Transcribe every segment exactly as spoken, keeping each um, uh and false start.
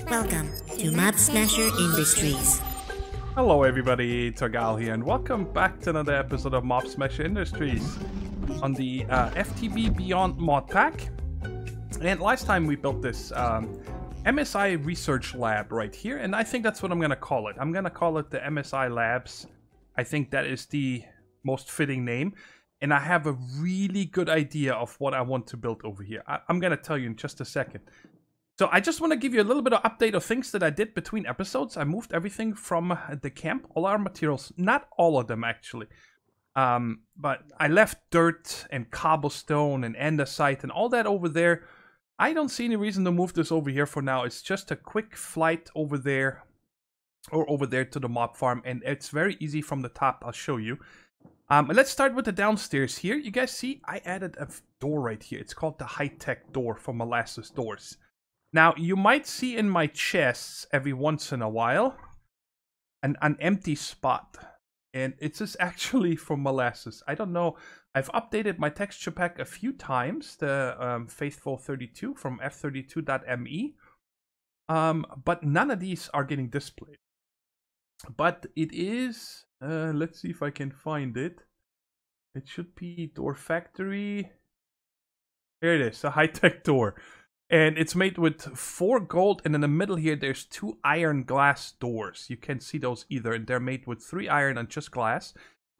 Welcome to Mob Smasher Industries. Hello everybody, Togal here and welcome back to another episode of Mob Smasher Industries on the uh, F T B Beyond mod pack. And last time we built this um, M S I research lab right here, and I think that's what I'm gonna call it. I'm gonna call it the M S I labs. I think that is the most fitting name, and I have a really good idea of what I want to build over here. I I'm gonna tell you in just a second. So I just want to give you a little bit of update of things that I did between episodes. I moved everything from the camp, all our materials, not all of them actually. Um, but I left dirt and cobblestone and andesite and all that over there. I don't see any reason to move this over here for now. It's just a quick flight over there or over there to the mob farm. And it's very easy from the top. I'll show you. Um, let's start with the downstairs here. You guys see I added a door right here. It's called the high-tech door from Molasses Doors. Now, you might see in my chests every once in a while an, an empty spot. And it's just actually from Molasses. I don't know. I've updated my texture pack a few times, the um, Faithful thirty-two from f thirty-two dot m e. Um, but none of these are getting displayed. But it is... Uh, let's see if I can find it. It should be Door Factory. Here it is, a high-tech door. And it's made with four gold, and in the middle here, there's two iron glass doors. You can't see those either, and they're made with three iron and just glass.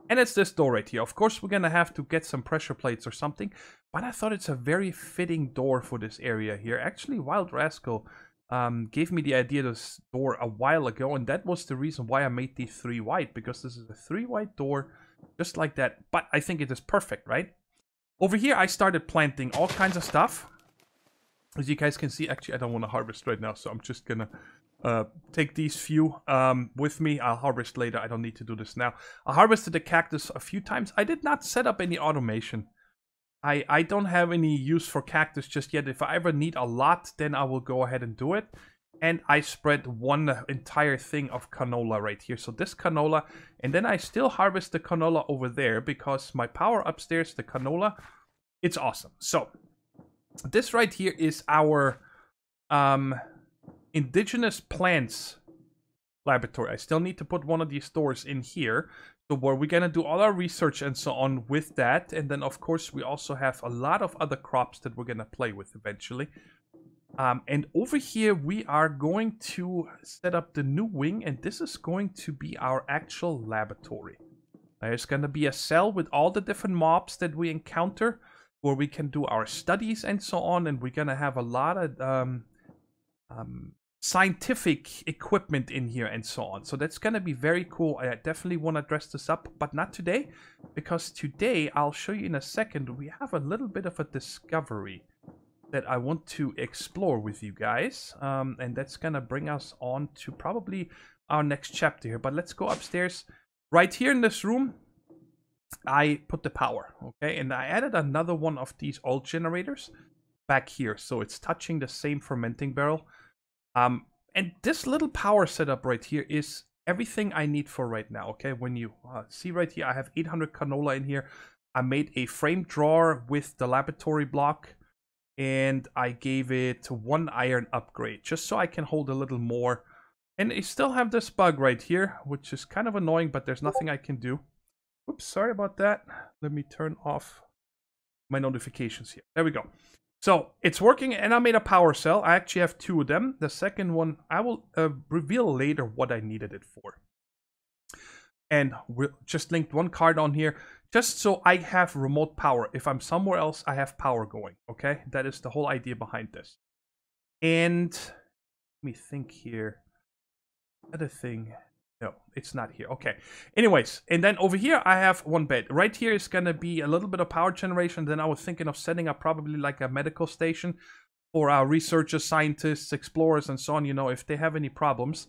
And it's this door right here. Of course, we're gonna have to get some pressure plates or something, but I thought it's a very fitting door for this area here. Actually, Wild Rascal um, gave me the idea of this door a while ago, and that was the reason why I made the three wide, because this is a three wide door, just like that. But I think it is perfect, right? Over here, I started planting all kinds of stuff. As you guys can see, actually, I don't want to harvest right now, so I'm just going to uh, take these few um, with me. I'll harvest later. I don't need to do this now. I harvested the cactus a few times. I did not set up any automation. I, I don't have any use for cactus just yet. If I ever need a lot, then I will go ahead and do it. And I spread one entire thing of canola right here. So this canola, and then I still harvest the canola over there because my power upstairs, the canola, it's awesome. So... this right here is our um, indigenous plants laboratory. I still need to put one of these stores in here. So where we're going to do all our research and so on with that. And then, of course, we also have a lot of other crops that we're going to play with eventually. Um, and over here, we are going to set up the new wing. And this is going to be our actual laboratory. There's going to be a cell with all the different mobs that we encounter, where we can do our studies and so on, and we're gonna have a lot of um, um, scientific equipment in here and so on. So that's gonna be very cool. I definitely want to dress this up, but not today, because today, I'll show you in a second, we have a little bit of a discovery that I want to explore with you guys, um, and that's gonna bring us on to probably our next chapter here. But let's go upstairs. Right here in this room, I put the power, okay, and I added another one of these old generators back here, so it's touching the same fermenting barrel. Um, and this little power setup right here is everything I need for right now, okay? When you uh, see right here, I have eight hundred canola in here. I made a frame drawer with the laboratory block, and I gave it one iron upgrade, just so I can hold a little more. And I still have this bug right here, which is kind of annoying, but there's nothing I can do. Oops, sorry about that. Let me turn off my notifications here. There we go. So it's working, and I made a power cell. I actually have two of them. The second one, I will uh, reveal later what I needed it for. And we'll just linked one card on here, just so I have remote power. If I'm somewhere else, I have power going, okay? That is the whole idea behind this. And let me think here. Other thing... no, it's not here. Okay. Anyways, and then over here, I have one bed. Right here is going to be a little bit of power generation. Then I was thinking of setting up probably like a medical station for our researchers, scientists, explorers, and so on, you know, if they have any problems.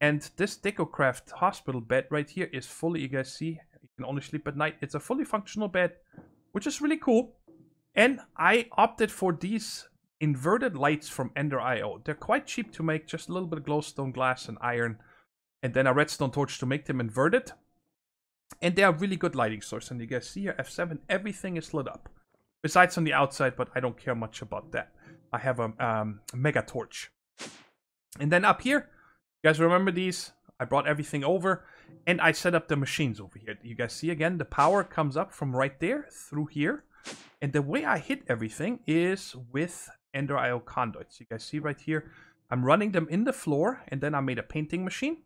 And this DecoCraft hospital bed right here is fully, you guys see, you can only sleep at night. It's a fully functional bed, which is really cool. And I opted for these inverted lights from Ender I O. They're quite cheap to make, just a little bit of glowstone glass and iron. And then a redstone torch to make them inverted. And they are really good lighting source. And you guys see here, F seven, everything is lit up. Besides on the outside, but I don't care much about that. I have a um, mega torch. And then up here, you guys remember these? I brought everything over. And I set up the machines over here. You guys see again, the power comes up from right there through here. And the way I hit everything is with Ender I O conduits. You guys see right here, I'm running them in the floor. And then I made a painting machine.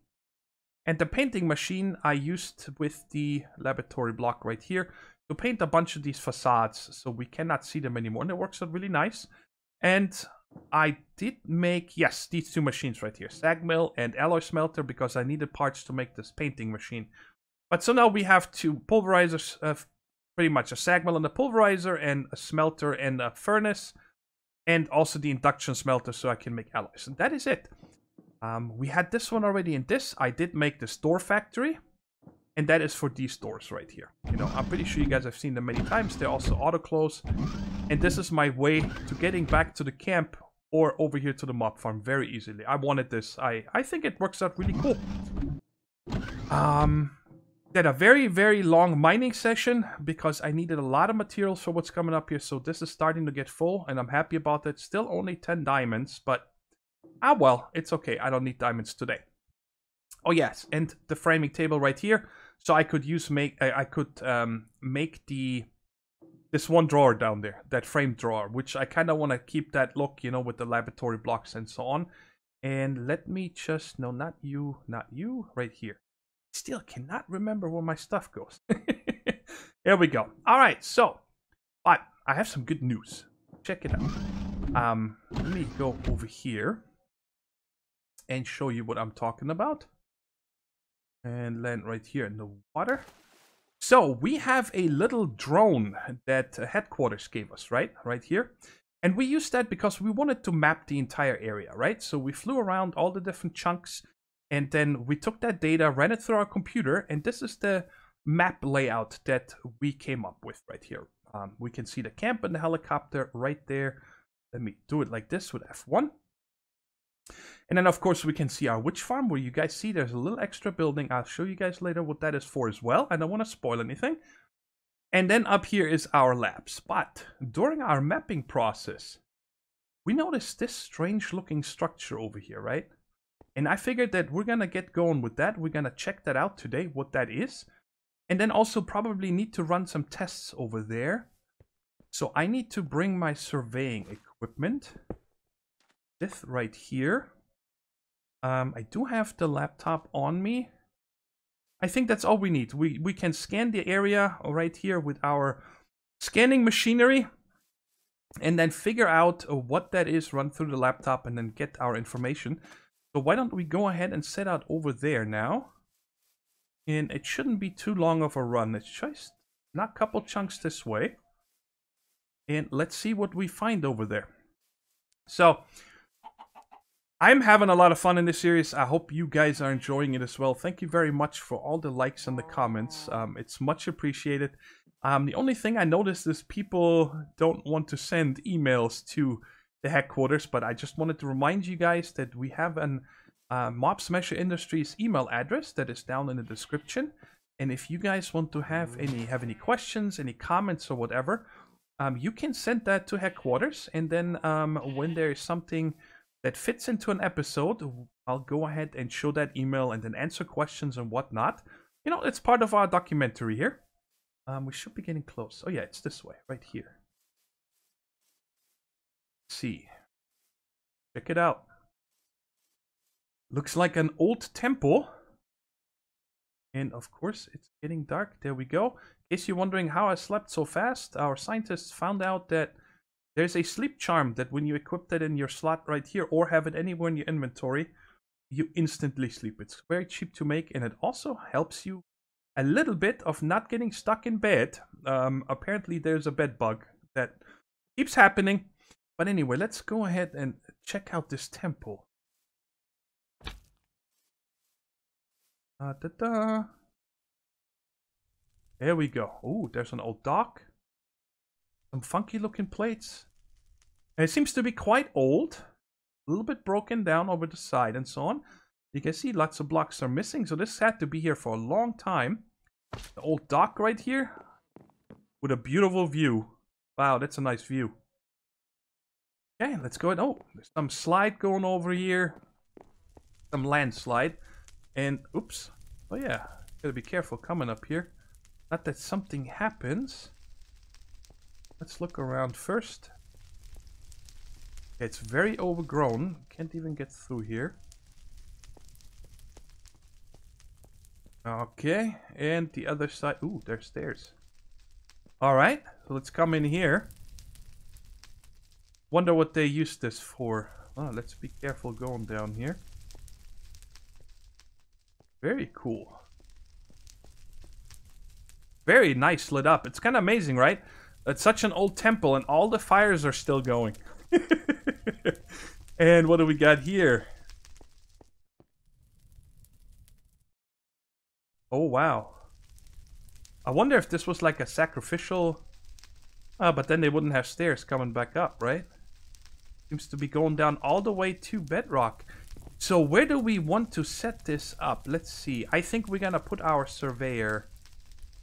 And the painting machine I used with the laboratory block right here to paint a bunch of these facades so we cannot see them anymore. And it works out really nice. And I did make, yes, these two machines right here, sag mill and alloy smelter, because I needed parts to make this painting machine. But so now we have two pulverizers, uh, pretty much a sag mill and a pulverizer and a smelter and a furnace. And also the induction smelter so I can make alloys. And that is it. Um, we had this one already in this. I did make this door factory. And that is for these doors right here. You know, I'm pretty sure you guys have seen them many times. They also auto-close. And this is my way to getting back to the camp or over here to the mob farm very easily. I wanted this. I, I think it works out really cool. Um, did a very, very long mining session because I needed a lot of materials for what's coming up here. So this is starting to get full and I'm happy about it. Still only ten diamonds, but ah well, it's okay. I don't need diamonds today. Oh yes, and the framing table right here. So I could use make I, I could um, make the this one drawer down there, that frame drawer, which I kind of want to keep that look, you know, with the laboratory blocks and so on. And let me just no, not you, not you, right here. Still cannot remember where my stuff goes. Here we go. All right, so but I have some good news. Check it out. Um, let me go over here and show you what I'm talking about. And land right here in the water. So we have a little drone that headquarters gave us, right? Right here. And we used that because we wanted to map the entire area, right? So we flew around all the different chunks. And then we took that data, ran it through our computer. And this is the map layout that we came up with right here. Um, we can see the camp and the helicopter right there. Let me do it like this with F one. And then, of course, we can see our witch farm, where you guys see there's a little extra building. I'll show you guys later what that is for as well. I don't want to spoil anything. And then up here is our labs. But during our mapping process, we noticed this strange-looking structure over here, right? And I figured that we're going to get going with that. We're going to check that out today, what that is. And then also probably need to run some tests over there. So I need to bring my surveying equipment. This right here. Um, I do have the laptop on me. I think that's all we need. We, we can scan the area right here with our scanning machinery and then figure out what that is, run through the laptop and then get our information. So why don't we go ahead and set out over there now? And it shouldn't be too long of a run. It's just not a couple chunks this way. And let's see what we find over there. So I'm having a lot of fun in this series. I hope you guys are enjoying it as well. Thank you very much for all the likes and the comments. Um, it's much appreciated. Um, the only thing I noticed is people don't want to send emails to the headquarters, but I just wanted to remind you guys that we have an uh, Mob Smasher Industries email address that is down in the description. And if you guys want to have any have any questions, any comments or whatever, um, you can send that to headquarters. And then um, when there is something that fits into an episode, I'll go ahead and show that email and then answer questions and whatnot. You know, it's part of our documentary here. Um, we should be getting close. Oh yeah, it's this way, right here. Let's see. Check it out. Looks like an old temple. And of course, it's getting dark. There we go. In case you're wondering how I slept so fast, our scientists found out that there's a sleep charm that when you equip that in your slot right here or have it anywhere in your inventory, you instantly sleep. It's very cheap to make and it also helps you a little bit of not getting stuck in bed. Um, apparently there's a bed bug that keeps happening. But anyway, let's go ahead and check out this temple. Da da da. There we go. Oh, there's an old dock. Some funky looking plates. And it seems to be quite old. A little bit broken down over the side and so on. You can see lots of blocks are missing. So this had to be here for a long time. the old dock right here with a beautiful view. Wow, that's a nice view. Okay, let's go ahead. Oh, there's some slide going over here. Some landslide. And, oops. Oh yeah, gotta be careful coming up here. Not that something happens. Let's look around first. It's very overgrown. Can't even get through here. Okay, and the other side. Ooh, there's stairs. Alright, so let's come in here. Wonder what they used this for. Oh, let's be careful going down here. Very cool. Very nice lit up. It's kind of amazing, right? It's such an old temple and all the fires are still going. And what do we got here? Oh, wow. I wonder if this was like a sacrificial... Ah, but then they wouldn't have stairs coming back up, right? Seems to be going down all the way to bedrock. So where do we want to set this up? Let's see. I think we're gonna put our surveyor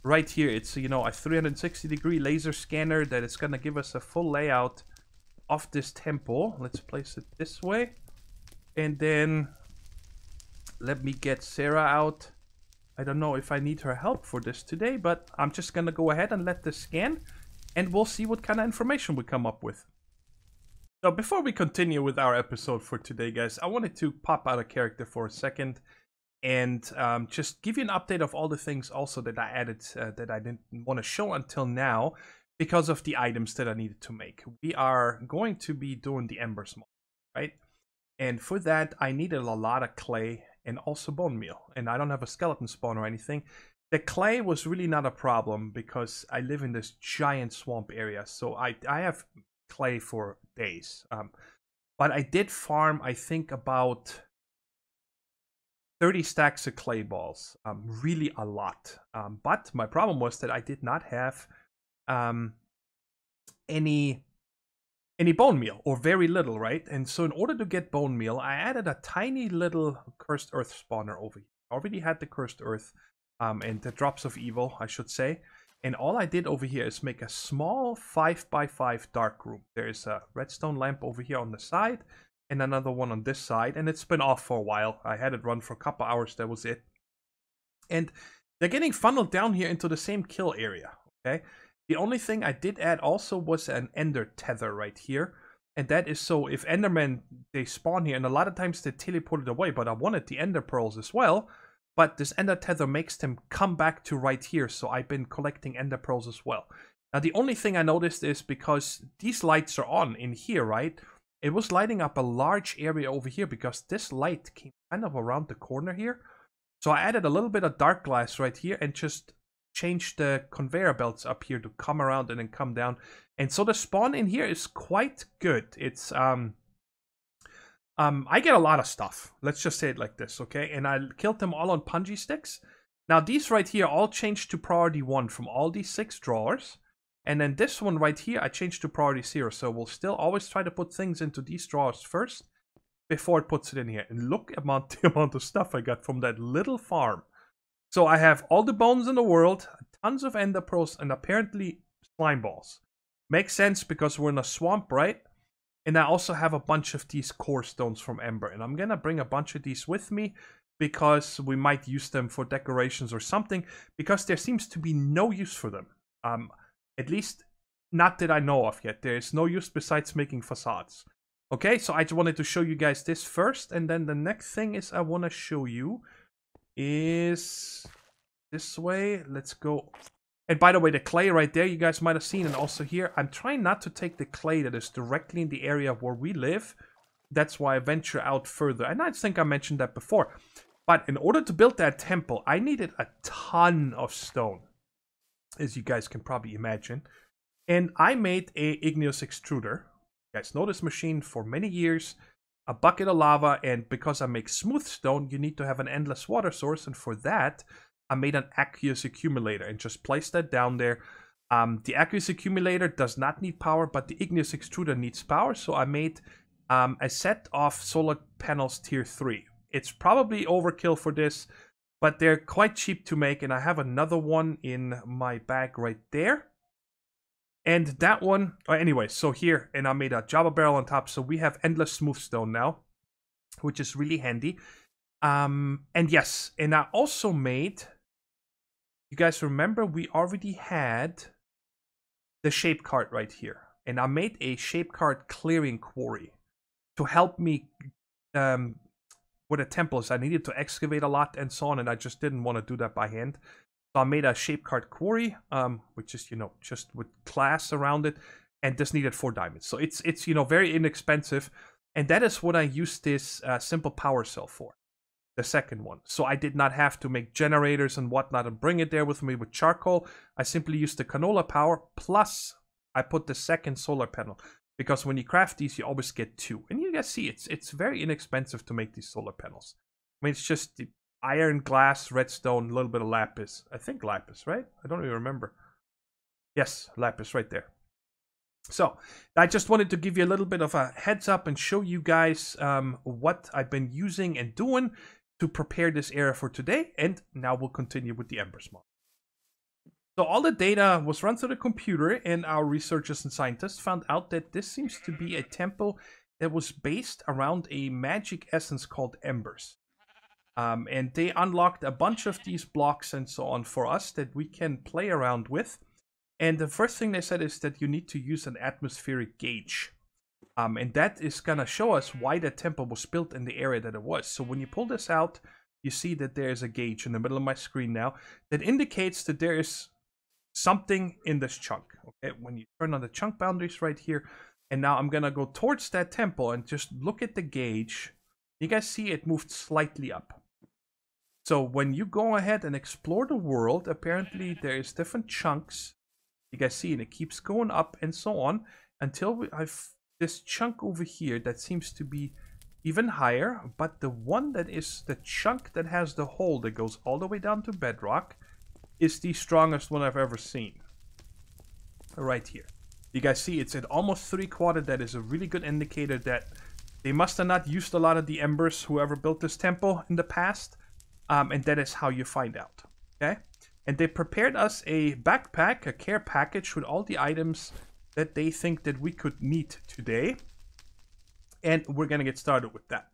right here. It's, you know, a three hundred sixty degree laser scanner that is gonna give us a full layout of this temple. Let's place it this way. And then let me get Sarah out. I don't know if I need her help for this today, but I'm just going to go ahead and let this scan, and we'll see what kind of information we come up with. So before we continue with our episode for today, guys, I wanted to pop out of character for a second and um, just give you an update of all the things also that I added uh, that I didn't want to show until now because of the items that I needed to make. We are going to be doing the Embers mod, right? And for that, I needed a lot of clay and also bone meal, and I don't have a skeleton spawn or anything. The clay was really not a problem because I live in this giant swamp area, so I, I have clay for days. Um, but I did farm, I think, about thirty stacks of clay balls, um, really a lot. Um, but my problem was that I did not have um, any... any bone meal, or very little, right? And so in order to get bone meal, I added a tiny little cursed earth spawner over here. I already had the cursed earth um, and the drops of evil, I should say. And all I did over here is make a small five by five dark room. There is a redstone lamp over here on the side and another one on this side. And it's been off for a while. I had it run for a couple hours. That was it. And they're getting funneled down here into the same kill area, okay? The only thing I did add also was an ender tether right here. And that is so if endermen, they spawn here, and a lot of times they teleported away, but I wanted the ender pearls as well. But this ender tether makes them come back to right here, so I've been collecting ender pearls as well. Now the only thing I noticed is because these lights are on in here, right? It was lighting up a large area over here because this light came kind of around the corner here. So I added a little bit of dark glass right here and just change the conveyor belts up here to come around and then come down. And so the spawn in here is quite good. It's um um I get a lot of stuff, let's just say it like this, okay? And I killed them all on punji sticks. Now these right here all changed to priority one from all these six drawers, and then this one right here I changed to priority zero, so we'll still always try to put things into these drawers first before it puts it in here. And look at the amount of stuff I got from that little farm. So I have all the bones in the world, tons of ender pearls, and apparently slime balls. Makes sense because we're in a swamp, right? And I also have a bunch of these core stones from Ember. And I'm going to bring a bunch of these with me because we might use them for decorations or something. Because there seems to be no use for them. Um, at least not that I know of yet. There is no use besides making facades. Okay, so I just wanted to show you guys this first. And then the next thing is I want to show you... is this way. Let's go. And by the way, the clay right there, you guys might have seen, and also here, I'm trying not to take the clay that is directly in the area where we live. That's why I venture out further, and I think I mentioned that before. But in order to build that temple, I needed a ton of stone, as you guys can probably imagine. And I made a igneous extruder. You guys know this machine for many years. A bucket of lava, and because I make smooth stone, you need to have an endless water source, and for that, I made an aqueous accumulator and just placed that down there. Um, the aqueous accumulator does not need power, but the igneous extruder needs power, so I made um, a set of solar panels tier three. It's probably overkill for this, but they're quite cheap to make, and I have another one in my bag right there. And that one, uh, anyway, so here, and I made a Java barrel on top, so we have endless smooth stone now, which is really handy. Um, and yes, and I also made, you guys remember we already had the shape card right here. And I made a shape card clearing quarry to help me um, with the temples. I needed to excavate a lot and so on, and I just didn't want to do that by hand. So I made a shape card quarry, um, which is, you know, just with glass around it, and this needed four diamonds. So it's, it's you know, very inexpensive, and that is what I used this uh, simple power cell for, the second one. So I did not have to make generators and whatnot and bring it there with me with charcoal. I simply used the canola power, plus I put the second solar panel, because when you craft these, you always get two. And you guys see, it's it's very inexpensive to make these solar panels. I mean, it's just the iron, glass, redstone, a little bit of lapis. I think lapis, right? I don't even remember. Yes, lapis right there. So I just wanted to give you a little bit of a heads up and show you guys um, what I've been using and doing to prepare this area for today. And now we'll continue with the Embers mod. So all the data was run through the computer, and our researchers and scientists found out that this seems to be a temple that was based around a magic essence called Embers. Um, and they unlocked a bunch of these blocks and so on for us that we can play around with. And the first thing they said is that you need to use an atmospheric gauge. Um, and that is going to show us why the temple was built in the area that it was. So when you pull this out, you see that there is a gauge in the middle of my screen now that indicates that there is something in this chunk. Okay, when you turn on the chunk boundaries right here, and now I'm gonna go towards that temple and just look at the gauge. You guys see it moved slightly up. So when you go ahead and explore the world, apparently there is different chunks. You guys see, and it keeps going up and so on until we have this chunk over here that seems to be even higher. But the one that is the chunk that has the hole that goes all the way down to bedrock is the strongest one I've ever seen. Right here. You guys see it's at almost three quarter. That is a really good indicator that they must have not used a lot of the embers, whoever built this temple in the past. Um, and that is how you find out. Okay. And they prepared us a backpack, a care package with all the items that they think that we could need today. And we're going to get started with that.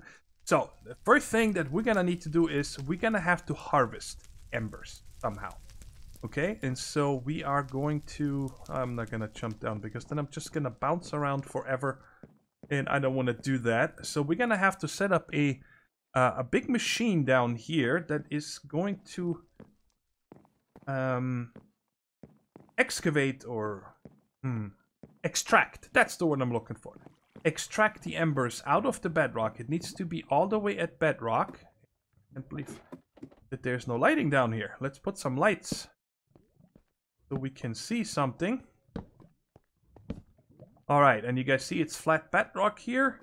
So the first thing that we're going to need to do is we're going to have to harvest embers somehow. Okay, and so we are going to, I'm not going to jump down because then I'm just going to bounce around forever and I don't want to do that. So we're going to have to set up a uh, a big machine down here that is going to um, excavate or hmm, extract. That's the word I'm looking for. Extract the embers out of the bedrock. It needs to be all the way at bedrock. I can't believe that there's no lighting down here. Let's put some lights so we can see something. All right, and you guys see it's flat bedrock here.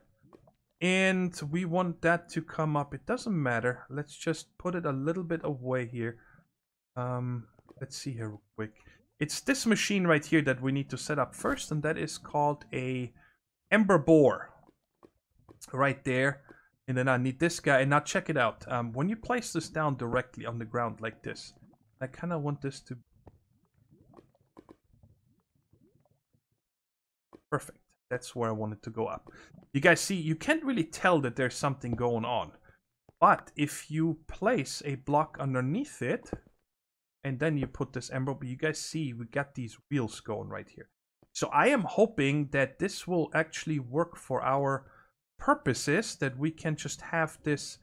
And we want that to come up. It doesn't matter. Let's just put it a little bit away here. Um, let's see here real quick. It's this machine right here that we need to set up first. And that is called a ember bore. Right there. And then I need this guy. And now check it out. Um, when you place this down directly on the ground like this. I kind of want this to... Perfect. That's where I wanted to go up. You guys see, you can't really tell that there's something going on. But if you place a block underneath it, and then you put this ember, you guys see we got these wheels going right here. So I am hoping that this will actually work for our purposes, that we can just have this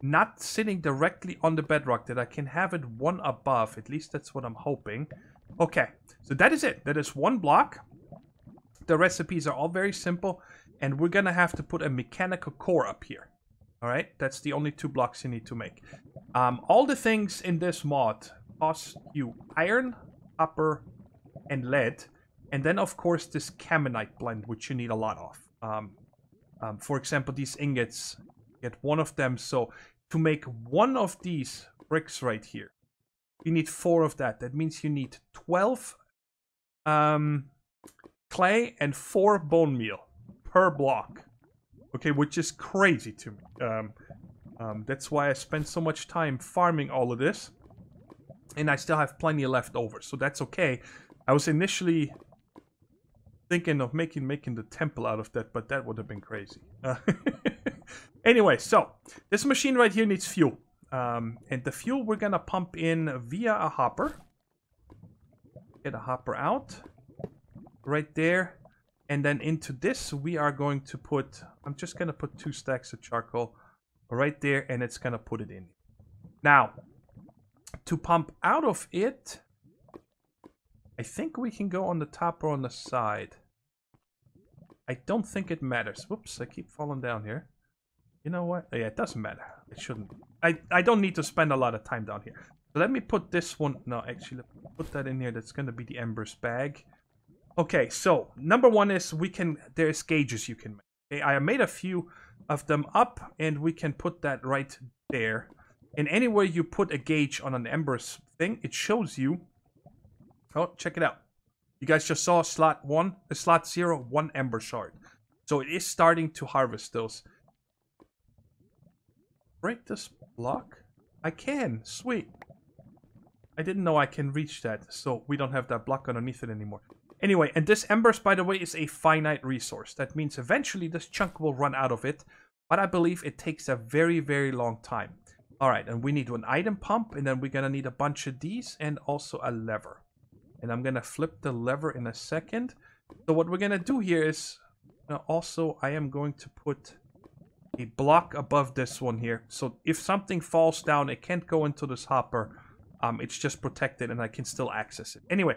not sitting directly on the bedrock, that I can have it one above. At least that's what I'm hoping. Okay, so that is it. That is one block. The recipes are all very simple, and we're gonna have to put a mechanical core up here. All right, that's the only two blocks you need to make. Um, all the things in this mod cost you iron, copper, and lead, and then of course this camenite blend, which you need a lot of. Um, um, for example, these ingots, get one of them. So to make one of these bricks right here, you need four of that. That means you need twelve. Um, clay and four bone meal per block. Okay, which is crazy to me. Um, Um, that's why I spent so much time farming all of this. And I still have plenty left over, so that's okay. I was initially thinking of making making the temple out of that, but that would have been crazy. Uh, anyway, so this machine right here needs fuel. Um, and the fuel we're gonna pump in via a hopper. Get a hopper out. Right there. And then into this, we are going to put... I'm just gonna put two stacks of charcoal right there, and it's gonna put it in. Now, to pump out of it, I think we can go on the top or on the side. I don't think it matters. Whoops, I keep falling down here. You know what? Oh, yeah, it doesn't matter. It shouldn't. I, I don't need to spend a lot of time down here. So let me put this one... No, actually, let me put that in here. That's gonna be the Embers bag. Okay, so number one is we can... There's gauges you can make. I made a few of them up, and we can put that right there. And anywhere you put a gauge on an Embers thing, it shows you... Oh, check it out. You guys just saw slot one, uh, slot zero, one Ember shard. So it is starting to harvest those. Break this block? I can. Sweet. I didn't know I can reach that, so we don't have that block underneath it anymore. Anyway, and this Embers, by the way, is a finite resource. That means eventually this chunk will run out of it, but I believe it takes a very, very long time. All right, and we need an item pump, and then we're going to need a bunch of these and also a lever. And I'm going to flip the lever in a second. So what we're going to do here is uh, also I am going to put a block above this one here. So if something falls down, it can't go into this hopper. Um, it's just protected, and I can still access it. Anyway.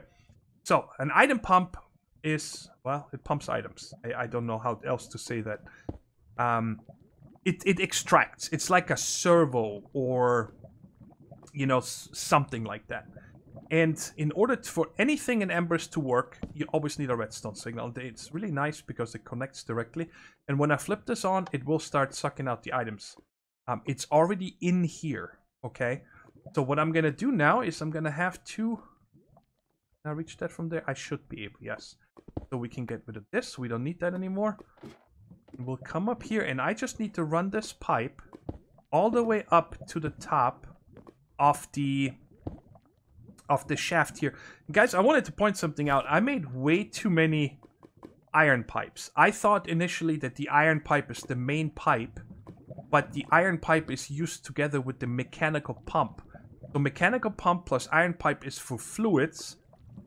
So, an item pump is, well, it pumps items. I, I don't know how else to say that. Um, it, it extracts. It's like a servo or, you know, something like that. And in order to, for anything in Embers to work, you always need a redstone signal. It's really nice because it connects directly. And when I flip this on, it will start sucking out the items. Um, it's already in here, okay? So what I'm going to do now is I'm going to have to... I reach that from there? I should be able, yes. So we can get rid of this. We don't need that anymore. We'll come up here, and I just need to run this pipe all the way up to the top of the of the shaft here. Guys, I wanted to point something out. I made way too many iron pipes. I thought initially that the iron pipe is the main pipe, but the iron pipe is used together with the mechanical pump. So mechanical pump plus iron pipe is for fluids.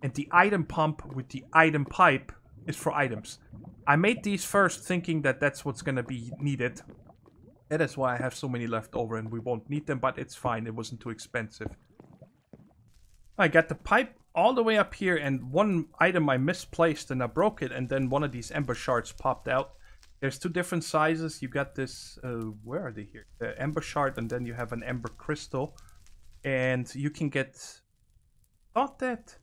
And the item pump with the item pipe is for items. I made these first thinking that that's what's going to be needed. That is why I have so many left over, and we won't need them, but it's fine. It wasn't too expensive. I got the pipe all the way up here, and one item I misplaced and I broke it, and then one of these Ember shards popped out. There's two different sizes. You got this, uh, where are they here? The Ember shard, and then you have an Ember crystal. And you can get... Not that...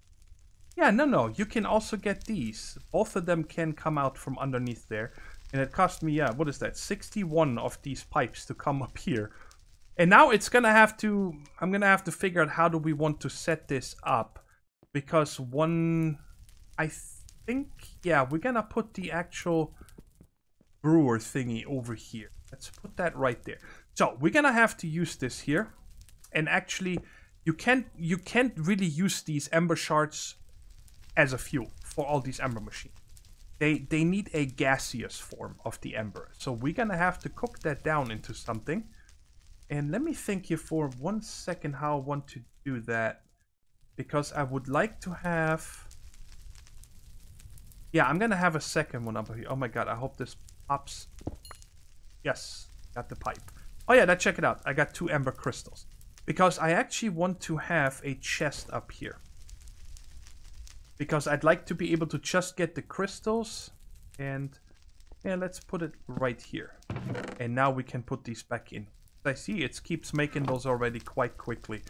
Yeah, no, no. You can also get these. Both of them can come out from underneath there. And it cost me, yeah, what is that? sixty-one of these pipes to come up here. And now it's going to have to... I'm going to have to figure out how do we want to set this up. Because one... I think... Yeah, we're going to put the actual brewer thingy over here. Let's put that right there. So, we're going to have to use this here. And actually, you can't, you can't really use these Ember shards as a fuel for all these Ember machines. They they need a gaseous form of the Ember. So we're gonna have to cook that down into something. And let me think here for one second how I want to do that. Because I would like to have... Yeah, I'm gonna have a second one up here. Oh my god, I hope this pops. Yes, got the pipe. Oh yeah, that, check it out. I got two Ember crystals. Because I actually want to have a chest up here. Because I'd like to be able to just get the crystals. And yeah, let's put it right here. And now we can put these back in. I see it keeps making those already quite quickly.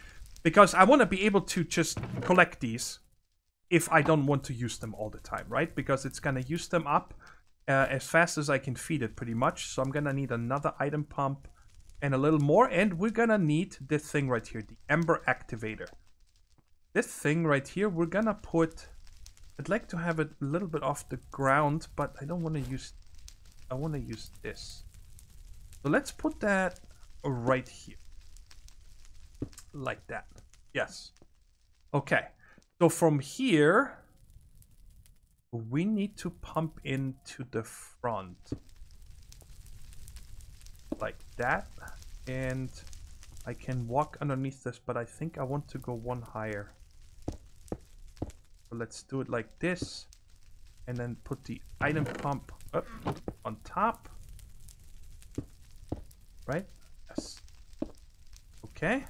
Because I want to be able to just collect these. If I don't want to use them all the time, right? Because it's going to use them up uh, as fast as I can feed it pretty much. So I'm going to need another item pump and a little more. And we're going to need this thing right here. The Ember activator. This thing right here, we're going to put... I'd like to have it a little bit off the ground, but I don't want to use... I want to use this. So let's put that right here. Like that. Yes. Okay. So from here, we need to pump into the front. Like that. And I can walk underneath this, but I think I want to go one higher. So let's do it like this. And then put the item pump up on top. Right? Yes. Okay.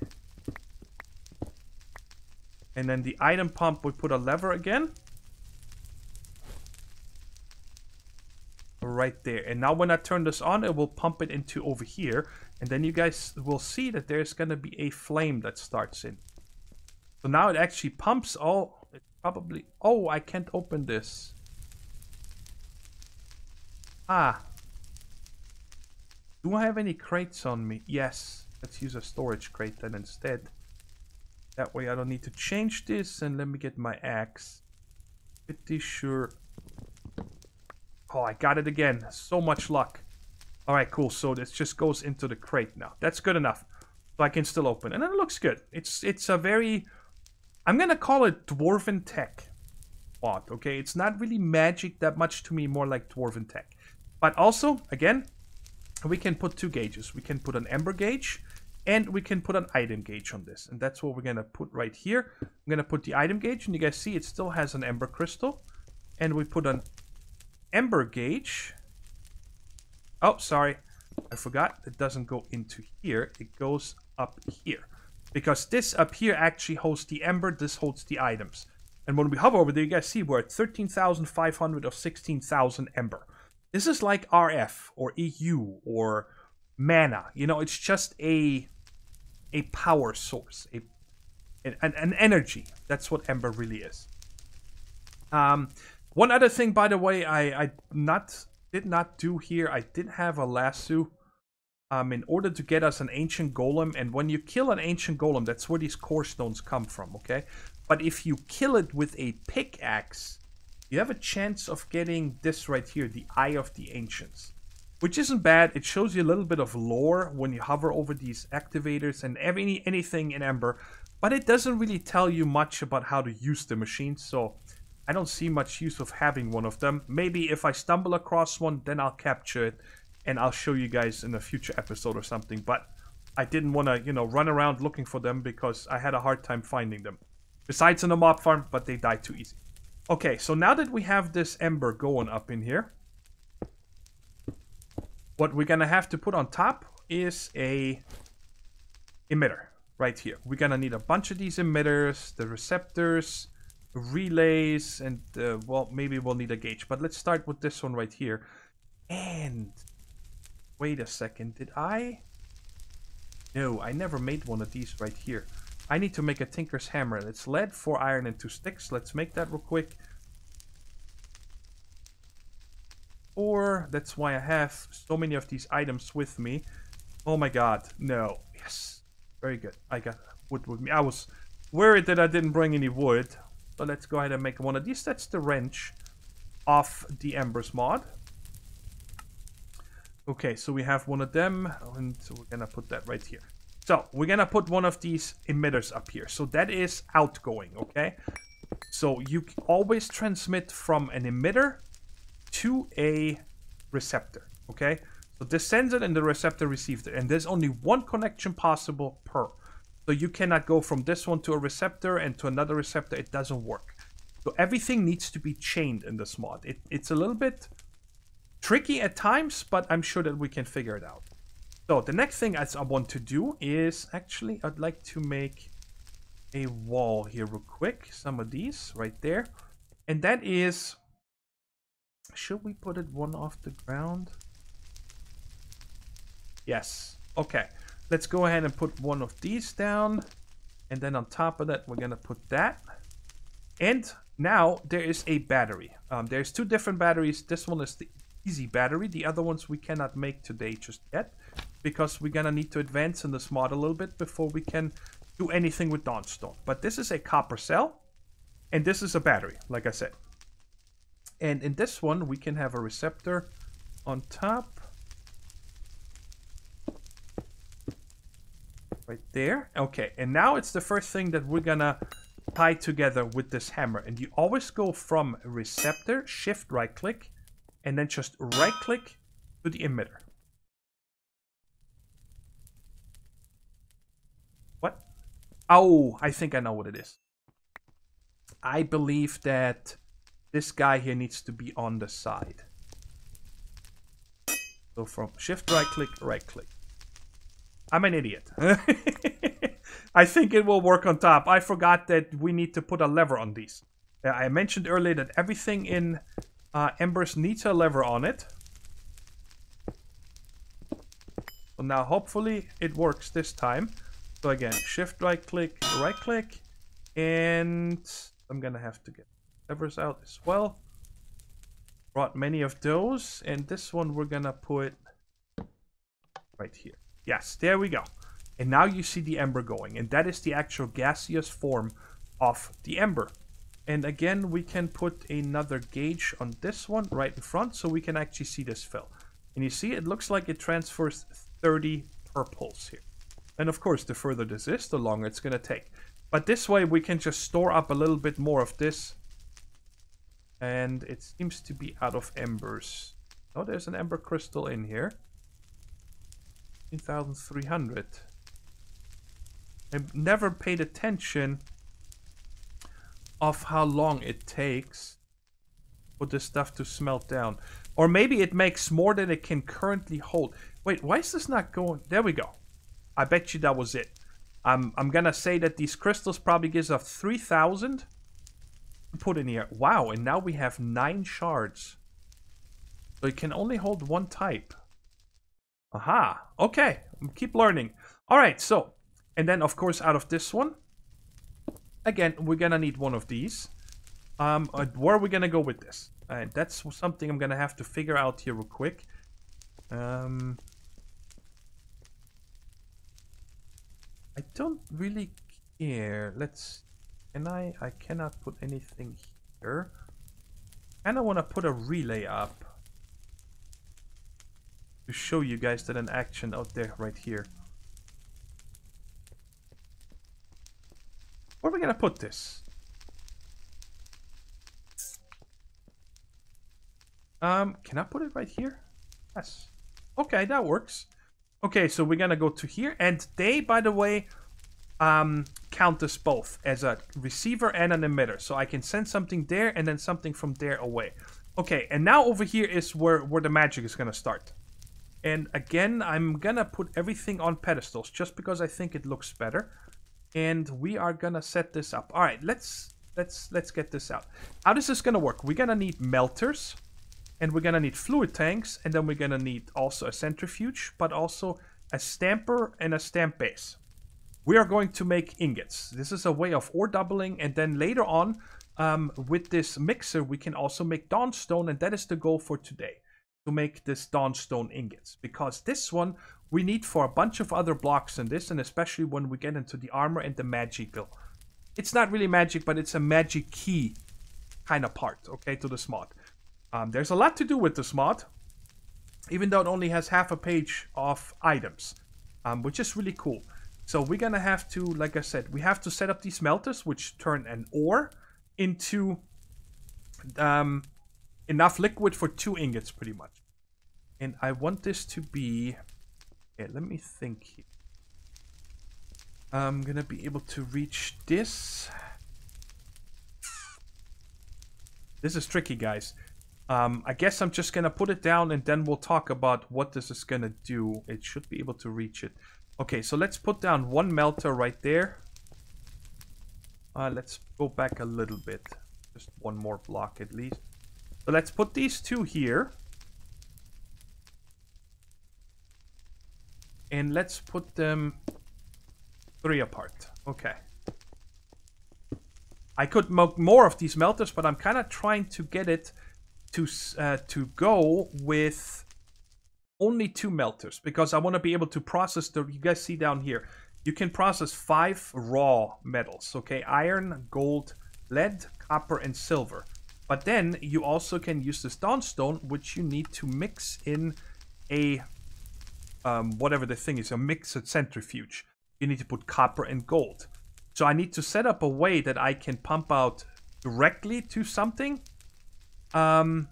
And then the item pump, we put a lever again. Right there. And now when I turn this on, it will pump it into over here. And then you guys will see that there's going to be a flame that starts in. So now it actually pumps all... It probably... Oh, I can't open this. Ah. Do I have any crates on me? Yes. Let's use a storage crate then instead. That way I don't need to change this. And let me get my axe. Pretty sure... Oh, I got it again. So much luck. All right, cool. So this just goes into the crate now. That's good enough. So I can still open. And it looks good. It's it's a very... I'm going to call it Dwarven Tech mod, okay? It's not really magic that much to me. More like Dwarven Tech. But also, again, we can put two gauges. We can put an Ember gauge. And we can put an item gauge on this. And that's what we're going to put right here. I'm going to put the item gauge. And you guys see it still has an Ember crystal. And we put an Ember gauge... Oh, sorry. I forgot. It doesn't go into here. It goes up here. Because this up here actually holds the ember. This holds the items. And when we hover over there, you guys see we're at thirteen thousand five hundred of sixteen thousand ember. This is like R F or E U or mana. You know, it's just a a power source. a An, an energy. That's what ember really is. Um, one other thing, by the way, I, I not... did not do here. I did have a lasso um, in order to get us an ancient golem. And when you kill an ancient golem, that's where these core stones come from, okay? But if you kill it with a pickaxe, you have a chance of getting this right here, the Eye of the Ancients, which isn't bad. It shows you a little bit of lore when you hover over these activators and every, anything in Ember, but it doesn't really tell you much about how to use the machine, so... I don't see much use of having one of them. Maybe if I stumble across one, then I'll capture it. And I'll show you guys in a future episode or something. But I didn't want to, you know, run around looking for them. Because I had a hard time finding them. Besides in the mob farm, but they died too easy. Okay, so now that we have this ember going up in here. What we're going to have to put on top is a emitter. Right here. We're going to need a bunch of these emitters. The receptors. Relays and uh, well, maybe we'll need a gauge, but let's start with this one right here. And wait a second, did I? No, I never made one of these right here. I need to make a Tinker's Hammer. It's lead, four iron, and two sticks. Let's make that real quick. Or that's why I have so many of these items with me. Oh my god, no. Yes, very good. I got wood with me. I was worried that I didn't bring any wood. So let's go ahead and make one of these. That's the wrench of the Embers mod. Okay, so we have one of them. And so we're going to put that right here. So we're going to put one of these emitters up here. So that is outgoing, okay? So you can always transmit from an emitter to a receptor, okay? So this sends it and the receptor receives it. And there's only one connection possible per. So you cannot go from this one to a receptor and to another receptor. It doesn't work. So everything needs to be chained in this mod. It, it's a little bit tricky at times, but I'm sure that we can figure it out. So the next thing I want to do is actually I'd like to make a wall here real quick. Some of these right there. And that is... Should we put it one off the ground? Yes. Okay. Let's go ahead and put one of these down. And then on top of that, we're going to put that. And now there is a battery. Um, there's two different batteries. This one is the easy battery. The other ones we cannot make today just yet. Because we're going to need to advance in this mod a little bit before we can do anything with Dawnstone. But this is a copper cell. And this is a battery, like I said. And in this one, we can have a receptor on top. right there. Okay, and now it's the first thing that we're gonna tie together with this hammer. And you always go from receptor, shift right click, and then just right click to the emitter. What? Oh, I think I know what it is. I believe that this guy here needs to be on the side. So from shift right click, right click. I'm an idiot. I think it will work on top. I forgot that we need to put a lever on these. Uh, I mentioned earlier that everything in uh, Embers needs a lever on it. So now hopefully it works this time. So again, shift right click, right click. And I'm gonna have to get levers out as well. Brought many of those. And this one we're gonna put right here. Yes, there we go. And now you see the ember going, and that is the actual gaseous form of the ember. And again, we can put another gauge on this one right in front so we can actually see this fill. And you see, it looks like it transfers thirty purples here. And of course, the further this is, the longer it's going to take. But this way, we can just store up a little bit more of this. And it seems to be out of embers. Oh, there's an ember crystal in here. one thousand three hundred. I never paid attention of how long it takes for this stuff to smelt down. Or maybe it makes more than it can currently hold. Wait, why is this not going? There we go. I bet you that was it. I'm, I'm gonna say that these crystals probably gives us three thousand to put in here. Wow, and now we have nine shards. So it can only hold one type. Aha, okay, keep learning. All right, so, and then of course out of this one, again, we're gonna need one of these. Um, where are we gonna go with this? Uh, that's something I'm gonna have to figure out here real quick. Um, I don't really care. Let's, can I, I cannot put anything here. And I wanna put a relay up. To show you guys that an action out there right here. Where are we gonna put this? Um, can I put it right here? Yes. Okay, that works. Okay, so we're gonna go to here, and they, by the way, um, count us both as a receiver and an emitter. So I can send something there and then something from there away. Okay, and now over here is where, where the magic is gonna start. And again, I'm gonna put everything on pedestals just because I think it looks better. And we are gonna set this up. All right, let's let's let's get this out. How is this gonna work? We're gonna need melters, and we're gonna need fluid tanks, and then we're gonna need also a centrifuge, but also a stamper and a stamp base. We are going to make ingots. This is a way of ore doubling, and then later on, um, with this mixer, we can also make dawnstone, and that is the goal for today. To make this dawnstone ingots, because this one we need for a bunch of other blocks than this, and especially when we get into the armor and the magical. It's not really magic, but it's a magic key kind of part, okay, to this mod. Um, there's a lot to do with this mod, even though it only has half a page of items, um, which is really cool. So we're gonna have to, like I said, we have to set up these smelters, which turn an ore into um, enough liquid for two ingots, pretty much. And I want this to be... Okay, let me think here. I'm gonna be able to reach this. This is tricky, guys. Um, I guess I'm just gonna put it down and then we'll talk about what this is gonna do. It should be able to reach it. Okay, so let's put down one melter right there. Uh, let's go back a little bit. Just one more block at least. So let's put these two here. And let's put them three apart. Okay. I could make more of these melters, but I'm kind of trying to get it to, uh, to go with only two melters. Because I want to be able to process the... You guys see down here. You can process five raw metals. Okay, iron, gold, lead, copper, and silver. But then you also can use this dawnstone, which you need to mix in a, um, whatever the thing is, a mixed centrifuge. you need to put copper and gold. So I need to set up a way that I can pump out directly to something. Um,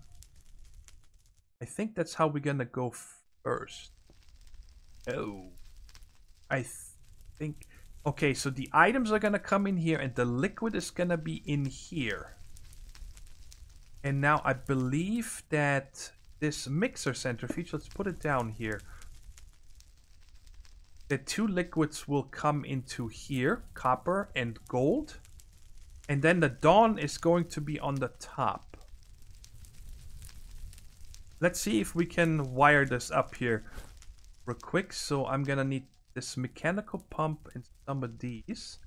I think that's how we're gonna go first. Oh, I th think. Okay, so the items are gonna come in here and the liquid is gonna be in here. And now I believe that this mixer centrifuge, let's put it down here. The two liquids will come into here, copper and gold. And then the dawn is going to be on the top. Let's see if we can wire this up here real quick. So I'm gonna need this mechanical pump and some of these.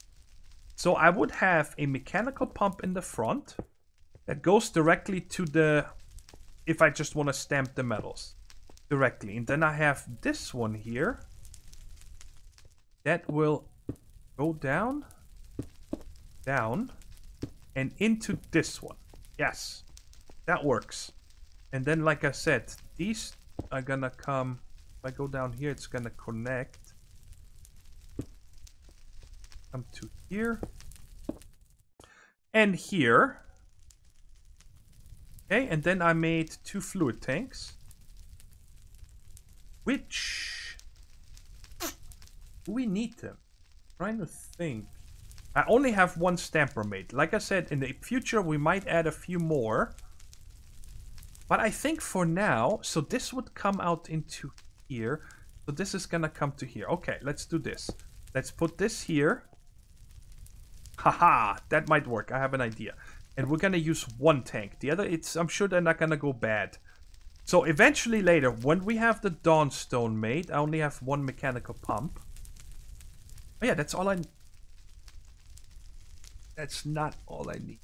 So I would have a mechanical pump in the front that goes directly to the, if I just want to stamp the metals directly. And then I have this one here that will go down, down, and into this one. Yes, that works. And then, like I said, these are gonna come. If I go down here, it's gonna connect. Come to here. And here. Okay, and then I made two fluid tanks. Which... we need them. I'm trying to think. I only have one stamper made. Like I said, in the future we might add a few more, but I think for now, so this would come out into here, so this is gonna come to here. Okay, let's do this. Let's put this here. Haha, that might work. I have an idea. And we're gonna use one tank. The other, it's, I'm sure they're not gonna go bad. So eventually later, when we have the dawn stone made, I only have one mechanical pump. Oh yeah, that's all I... That's not all I need.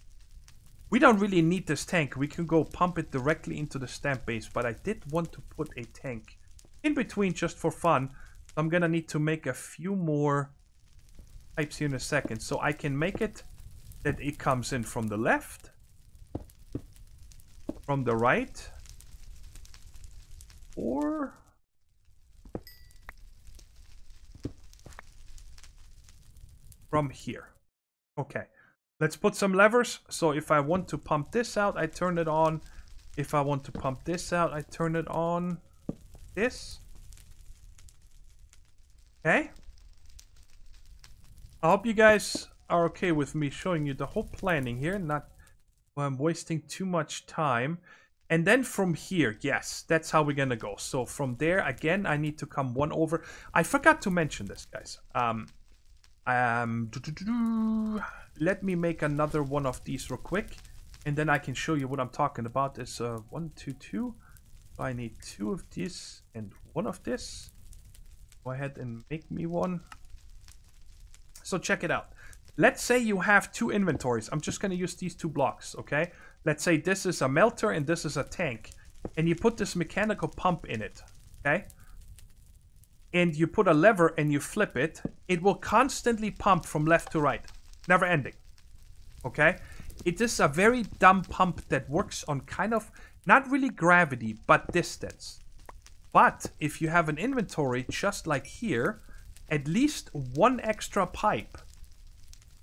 We don't really need this tank. We can go pump it directly into the stamp base. But I did want to put a tank in between just for fun. I'm gonna need to make a few more pipes here in a second. So I can make it that it comes in from the left. From the right. Or... from here. Okay, let's put some levers. So if I want to pump this out, I turn it on. If I want to pump this out, I turn it on. This. Okay. I hope you guys are okay with me showing you the whole planning here. Not well, I'm wasting too much time. And then from here, yes, that's how we're gonna go. So from there, again, I need to come one over. I forgot to mention this, guys. Um... Um, doo -doo -doo -doo. Let me make another one of these real quick, and then I can show you what I'm talking about. It's uh, one, two, two. So I need two of this and one of this. Go ahead and make me one. So check it out. Let's say you have two inventories. I'm just going to use these two blocks, okay? Let's say this is a melter and this is a tank, and you put this mechanical pump in it, okay? And you put a lever and you flip it, it will constantly pump from left to right. Never ending. Okay? It is a very dumb pump that works on kind of, not really gravity, but distance. But if you have an inventory just like here, at least one extra pipe,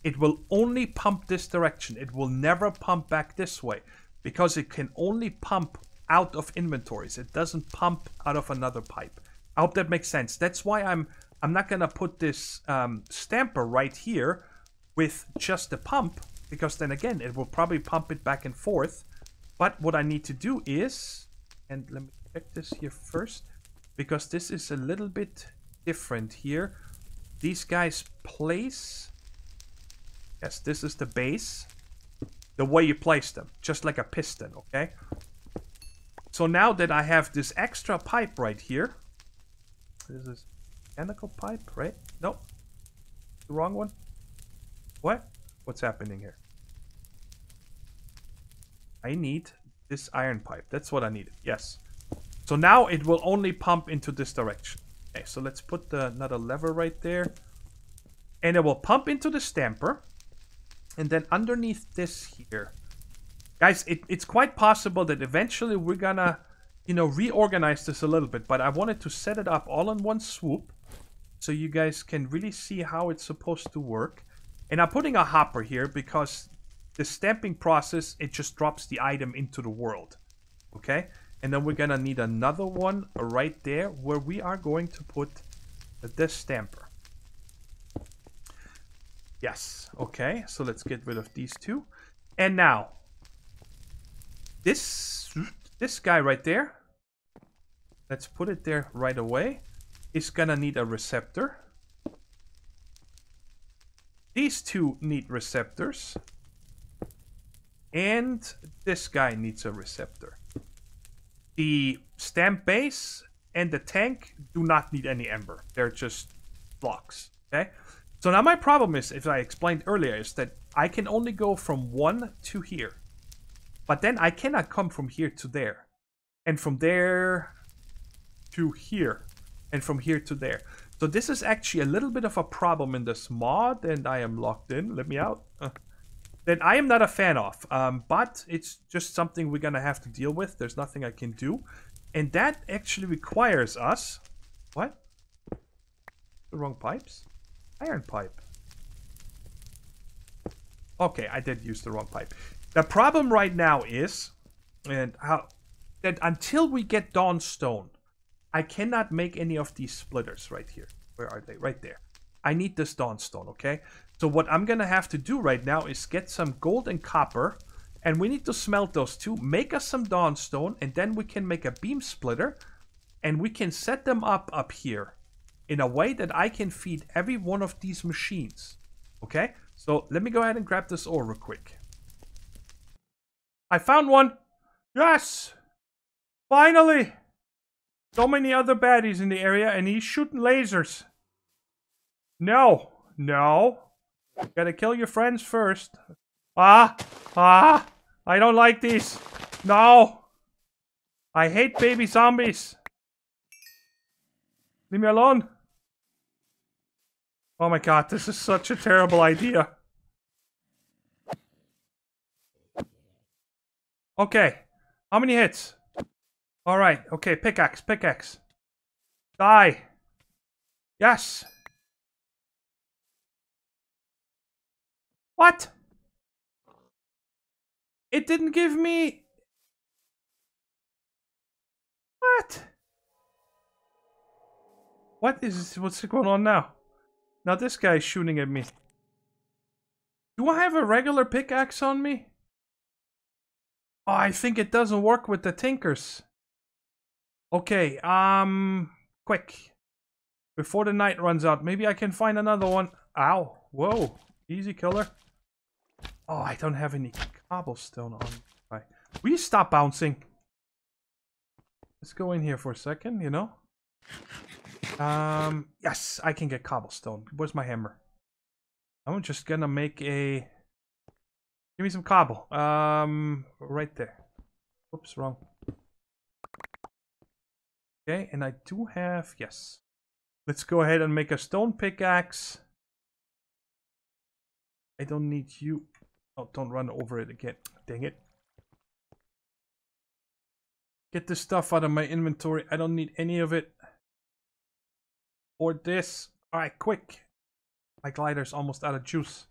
it will only pump this direction. It will never pump back this way because it can only pump out of inventories. It doesn't pump out of another pipe. I hope that makes sense. That's why I'm I'm not gonna put this um, stamper right here with just the pump, because then again it will probably pump it back and forth. But what I need to do is, and let me check this here first, because this is a little bit different here. These guys place, yes, this is the base, the way you place them, just like a piston, okay? So now that I have this extra pipe right here, this is mechanical pipe, right? No, the wrong one. What? What's happening here? I need this iron pipe. That's what I needed. Yes. So now it will only pump into this direction. Okay, so let's put the, another lever right there. And it will pump into the stamper. And then underneath this here. Guys, it, it's quite possible that eventually we're gonna... you know, reorganize this a little bit, but I wanted to set it up all in one swoop so you guys can really see how it's supposed to work. And I'm putting a hopper here because the stamping process, it just drops the item into the world. Okay? And then we're gonna need another one right there where we are going to put this stamper. Yes. Okay. So let's get rid of these two. And now, this, this guy right there, let's put it there right away. It's gonna need a receptor. These two need receptors. And this guy needs a receptor. The stamp base and the tank do not need any ember. They're just blocks. Okay? So now my problem is, as I explained earlier, is that I can only go from one to here. But then I cannot come from here to there. And from there to here. And from here to there. So this is actually a little bit of a problem in this mod. And I am locked in. Let me out. Uh, that I am not a fan of. Um, but it's just something we're going to have to deal with. There's nothing I can do. And that actually requires us... What? The wrong pipes? Iron pipe. Okay, I did use the wrong pipe. The problem right now is, and how, that until we get Dawnstone, I cannot make any of these splitters right here. Where are they? Right there. I need this Dawnstone, okay? So what I'm gonna have to do right now is get some gold and copper, and we need to smelt those two, make us some Dawnstone, and then we can make a beam splitter, and we can set them up up here in a way that I can feed every one of these machines. Okay? So let me go ahead and grab this ore real quick. I found one! Yes! Finally! So many other baddies in the area, and he's shooting lasers. No! No! Gotta kill your friends first. Ah! Ah! I don't like these! No! I hate baby zombies! Leave me alone! Oh my god, this is such a terrible idea. Okay. How many hits? Alright. Okay, pickaxe, pickaxe. Die. Yes. What? It didn't give me... What? What is... What's going on now? Now this guy is shooting at me. Do I have a regular pickaxe on me? Oh, I think it doesn't work with the Tinkers. Okay, um... Quick. Before the night runs out, maybe I can find another one. Ow. Whoa. Easy killer. Oh, I don't have any cobblestone on me. Right. Will you stop bouncing? Let's go in here for a second, you know? Um, yes, I can get cobblestone. Where's my hammer? I'm just gonna make a... Give me some cobble. Um, right there. Oops, wrong. Okay, and I do have... Yes. Let's go ahead and make a stone pickaxe. I don't need you... Oh, don't run over it again. Dang it. Get this stuff out of my inventory. I don't need any of it. Or this. Alright, quick. My glider's almost out of juice.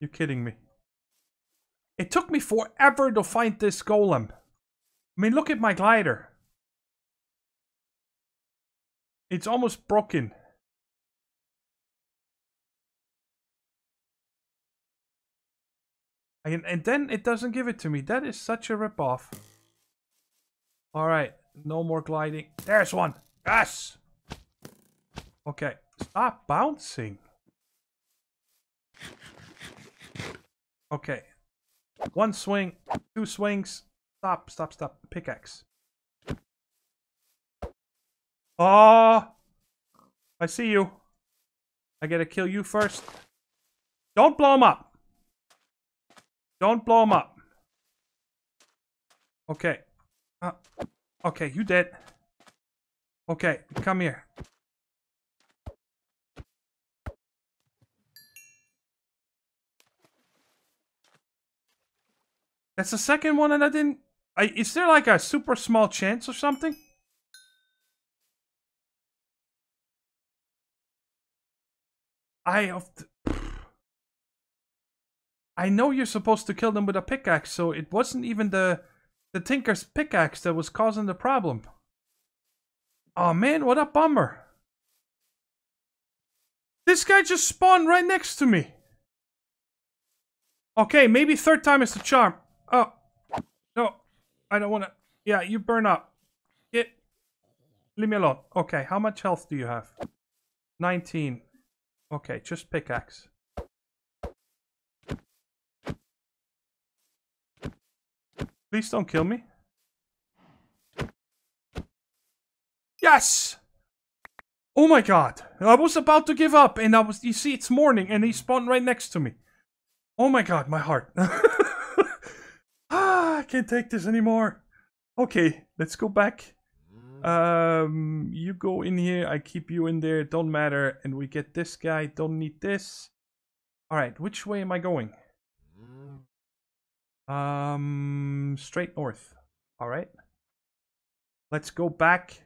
You're kidding me. It took me forever to find this golem. I mean, look at my glider. It's almost broken. And, and then it doesn't give it to me. That is such a ripoff. Alright, no more gliding. There's one. Yes! Okay, stop bouncing. Okay. One swing, two swings. Stop, stop, stop. Pickaxe. Oh! I see you. I gotta kill you first. Don't blow him up. Don't blow him up. Okay. Uh, okay, you dead. Okay, come here. That's the second one and I didn't... I, is there like a super small chance or something? I of I know you're supposed to kill them with a pickaxe, so it wasn't even the the Tinker's pickaxe that was causing the problem. Oh man, what a bummer. This guy just spawned right next to me. Okay, maybe third time is the charm. Oh. No. I don't wanna... Yeah, you burn up. Get... Leave me alone. Okay, how much health do you have? nineteen. Okay, just pickaxe. Please don't kill me. Yes! Oh my god. I was about to give up and I was... You see, it's morning and he spawned right next to me. Oh my god, my heart. Ah, I can't take this anymore. Okay, let's go back. Um, you go in here, I keep you in there, don't matter. And we get this guy, don't need this. Alright, which way am I going? Um, straight north. Alright. Let's go back.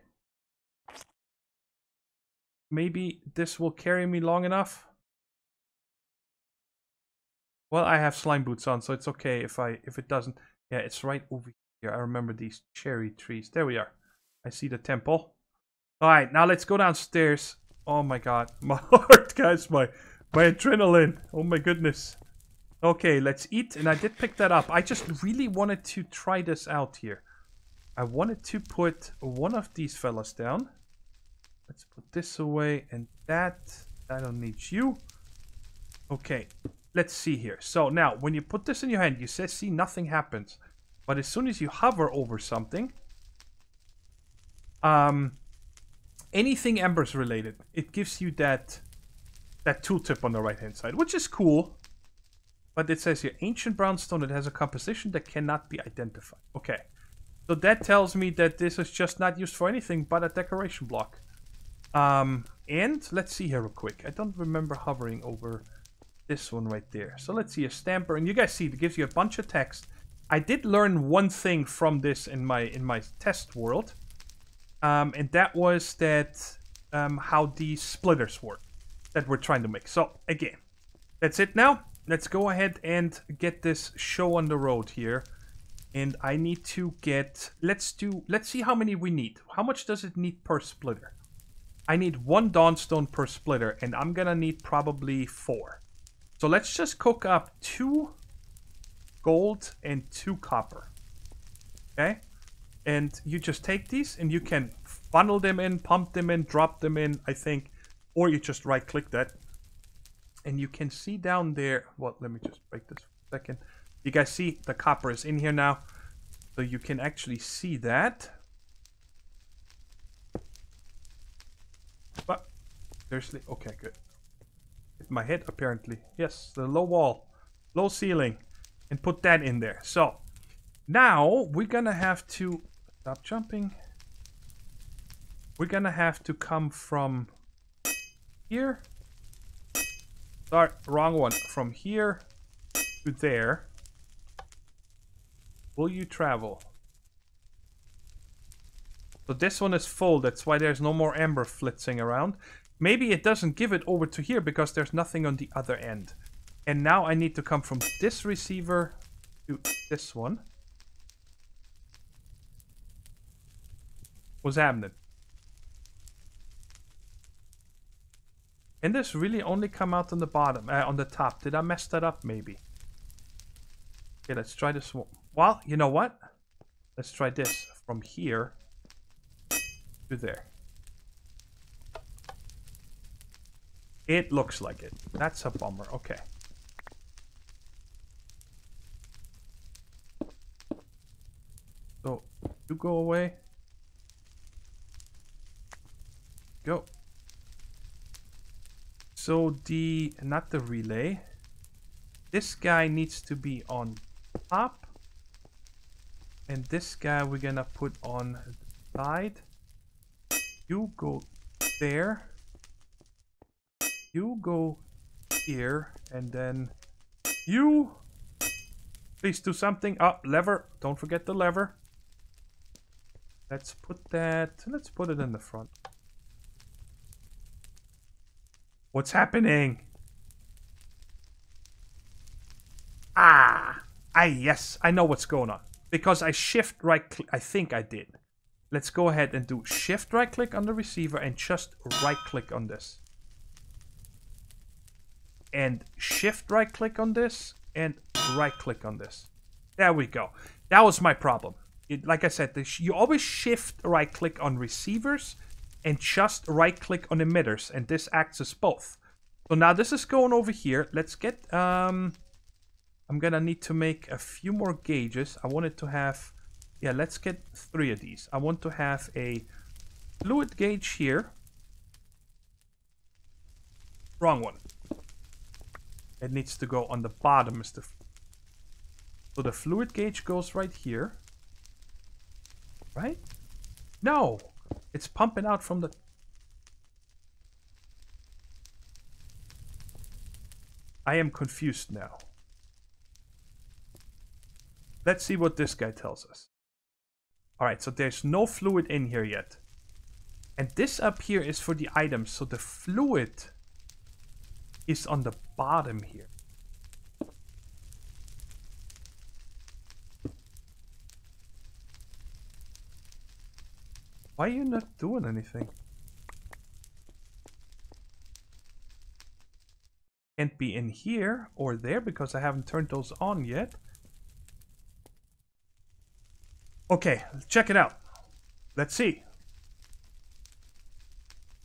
Maybe this will carry me long enough. Well, I have slime boots on, so it's okay if I if it doesn't. Yeah, it's right over here. I remember these cherry trees. There we are. I see the temple. All right, now let's go downstairs. Oh my god, my heart, guys, my my adrenaline. Oh my goodness. Okay, let's eat. And I did pick that up. I just really wanted to try this out here. I wanted to put one of these fellas down. Let's put this away and that. I don't need you. Okay. Let's see here. So now, when you put this in your hand, you say, see, nothing happens. But as soon as you hover over something, um, anything Embers related, it gives you that that tooltip on the right-hand side, which is cool. But it says here, ancient brownstone that has a composition that cannot be identified. Okay. So that tells me that this is just not used for anything but a decoration block. Um, and let's see here real quick. I don't remember hovering over... this one right there. So let's see a stamper, and you guys see it gives you a bunch of text. I did learn one thing from this in my in my test world, um, and that was that um, how these splitters work that we're trying to make. So again, that's it now. Let's go ahead and get this show on the road here, and I need to get. Let's do. Let's see how many we need. How much does it need per splitter? I need one Dawnstone per splitter, and I'm gonna need probably four. So let's just cook up two gold and two copper. Okay? And you just take these and you can funnel them in, pump them in, drop them in, I think. Or you just right click that. And you can see down there. Well, let me just break this for a second. You guys see the copper is in here now. So you can actually see that. But, seriously? Okay, good. Hit my head apparently. Yes, the low wall, low ceiling, and put that in there. So now we're gonna have to stop jumping. We're gonna have to come from here. Sorry, wrong one. From here to there. Will you travel? So this one is full. That's why there's no more ember flitzing around. Maybe it doesn't give it over to here because there's nothing on the other end. And now I need to come from this receiver to this one. What's happening? And this really only come out on the bottom, uh, on the top. Did I mess that up maybe? Okay, let's try this one. Well, you know what? Let's try this from here to there. It looks like it. That's a bummer. Okay. So, you go away. Go. So, the... Not the relay. This guy needs to be on top. And this guy we're gonna put on the side. You go there. You go here, and then you please do something. Oh, lever. Don't forget the lever. Let's put that. Let's put it in the front. What's happening? Ah, I yes, I know what's going on. Because I shift right click, I think I did. Let's go ahead and do shift right click on the receiver and just right click on this. And shift right click on this and right click on this. There we go. That was my problem. It, like I said, this, you always shift right click on receivers and just right click on emitters, and this acts as both. So now this is going over here. Let's get, um, I'm gonna need to make a few more gauges. I wanted to have, yeah, let's get three of these. I want to have a fluid gauge here. Wrong one. It needs to go on the bottom. Is the, so the fluid gauge goes right here. Right? No! It's pumping out from the... I am confused now. Let's see what this guy tells us. Alright, so there's no fluid in here yet. And this up here is for the items, so the fluid is on the bottom here. Why are you not doing anything? Can't be in here or there because I haven't turned those on yet. Okay, check it out. Let's see.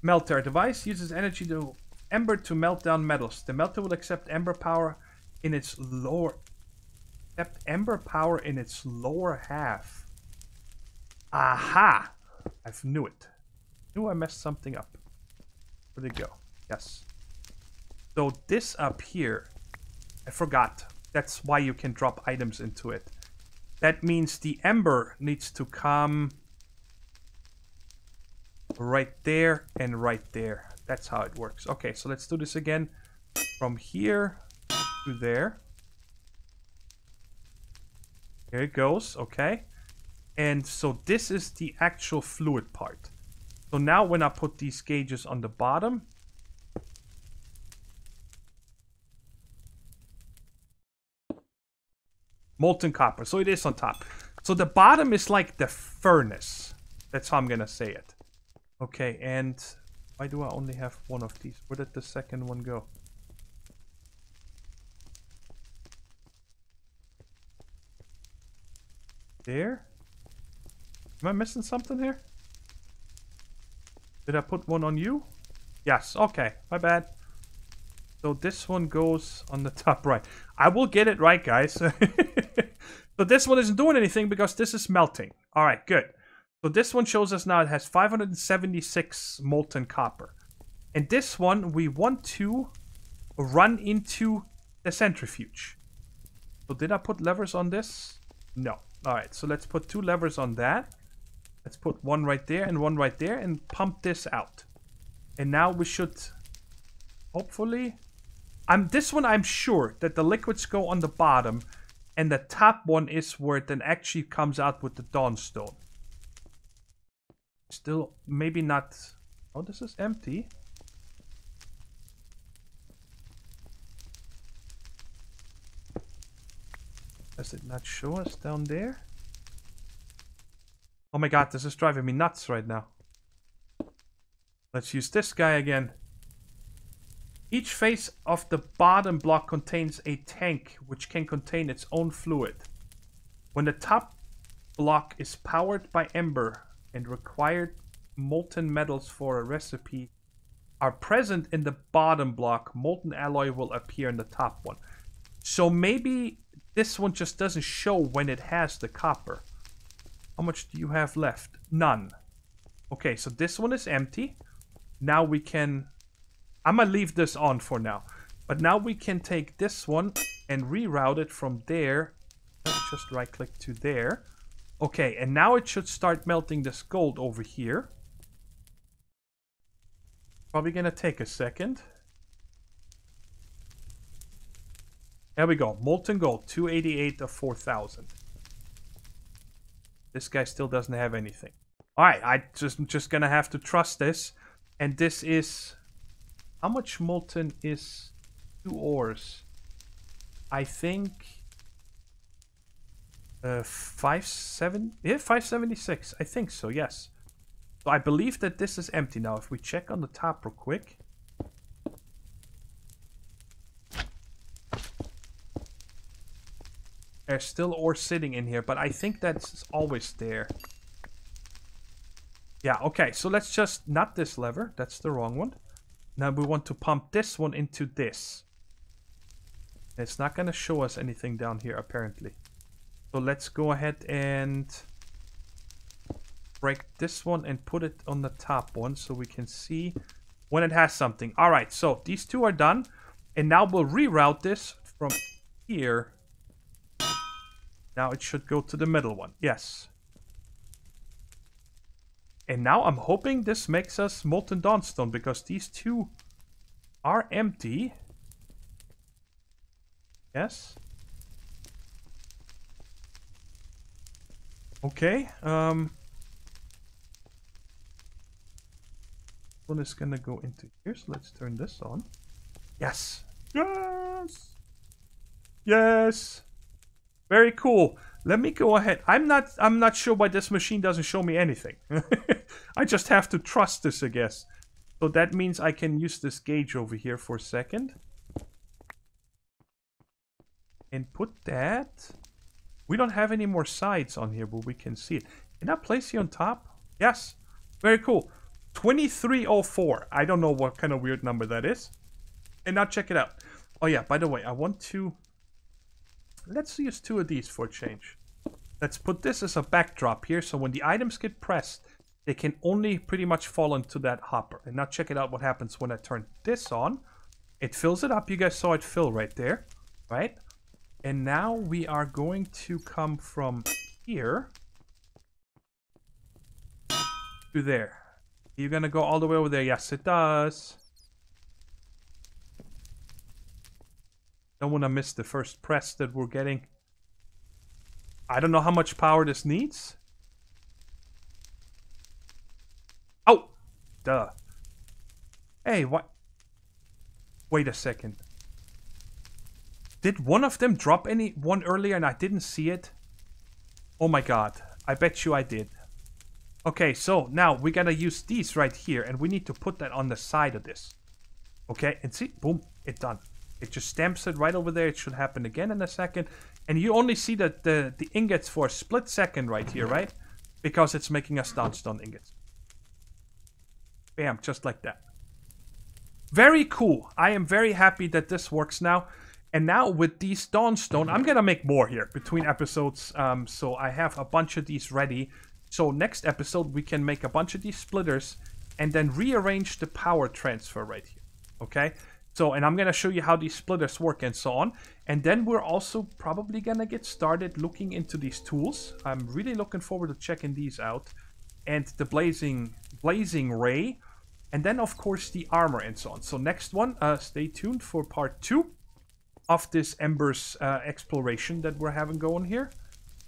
Melter device uses energy to ember to melt down metals. The melter will accept ember power in its lower accept ember power in its lower half. Aha! I knew it. Knew I messed something up. Where'd it go? Yes. So this up here, I forgot. That's why you can drop items into it. That means the ember needs to come right there and right there. That's how it works. Okay, so let's do this again. From here to there. Here it goes. Okay. And so this is the actual fluid part. So now when I put these gauges on the bottom, molten copper, so it is on top. So the bottom is like the furnace. That's how I'm gonna say it. Okay, and why do I only have one of these? Where did the second one go? There? Am I missing something here? Did I put one on you? Yes, okay, my bad. So this one goes on the top right. I will get it right, guys. So this one isn't doing anything because this is melting. All right, good. So this one shows us now it has five hundred seventy-six molten copper. And this one, we want to run into the centrifuge. So did I put levers on this? No. All right, so let's put two levers on that. Let's put one right there and one right there and pump this out. And now we should, hopefully, I'm this one I'm sure that the liquids go on the bottom and the top one is where it then actually comes out with the Dawnstone. Still, maybe not, oh, this is empty. Does it not show us down there? Oh my god, this is driving me nuts right now. Let's use this guy again. Each face of the bottom block contains a tank, which can contain its own fluid. When the top block is powered by ember and required molten metals for a recipe are present in the bottom block, molten alloy will appear in the top one. So maybe this one just doesn't show when it has the copper. How much do you have left? None. Okay, so this one is empty. Now we can... I'm gonna leave this on for now. But now we can take this one and reroute it from there. Just right click to there. Okay, and now it should start melting this gold over here. Probably gonna take a second. There we go. Molten gold, two eighty-eight of four thousand. This guy still doesn't have anything. Alright, I just, I'm just gonna have to trust this. And this is... How much molten is two ores? I think uh, five seven yeah five seventy six. I think so. Yes. So I believe that this is empty now. If we check on the top real quick. There's still ore sitting in here, but I think that's always there. Yeah, okay, so let's just... Not this lever, that's the wrong one. Now we want to pump this one into this. It's not going to show us anything down here, apparently. So let's go ahead and... break this one and put it on the top one so we can see when it has something. Alright, so these two are done. And now we'll reroute this from here. Now it should go to the middle one. Yes. And now I'm hoping this makes us molten dawnstone, because these two are empty. Yes. Okay. Um, this one is gonna go into here. So let's turn this on. Yes. Yes. Yes. Very cool. Let me go ahead. I'm not I'm not sure why this machine doesn't show me anything. I just have to trust this, I guess. So that means I can use this gauge over here for a second. And put that. We don't have any more sides on here, but we can see it. Can I place you on top? Yes. Very cool. twenty-three oh four. I don't know what kind of weird number that is. And now check it out. Oh yeah, by the way, I want to... Let's use two of these for a change. Let's put this as a backdrop here, so when the items get pressed, they can only pretty much fall into that hopper. And now check it out what happens when I turn this on. It fills it up. You guys saw it fill right there, right? And now we are going to come from here to there. You're going to go all the way over there. Yes, it does. Don't want to miss the first press that we're getting. I don't know how much power this needs. Oh! Duh. Hey, what? Wait a second. Did one of them drop any one earlier and I didn't see it? Oh my god. I bet you I did. Okay, so now we gotta use these right here. And we need to put that on the side of this. Okay, and see? Boom. It's done. It just stamps it right over there. It should happen again in a second. And you only see that the, the ingots for a split second right here, right? Because it's making us downstone ingots. Bam, just like that. Very cool. I am very happy that this works now. And now with these Dawnstone, I'm going to make more here between episodes. Um, so I have a bunch of these ready. So next episode, we can make a bunch of these splitters and then rearrange the power transfer right here. Okay? So, and I'm going to show you how these splitters work and so on. And then we're also probably going to get started looking into these tools. I'm really looking forward to checking these out. And the blazing blazing ray. And then, of course, the armor and so on. So next one, uh, stay tuned for part two of this Embers uh, exploration that we're having going here.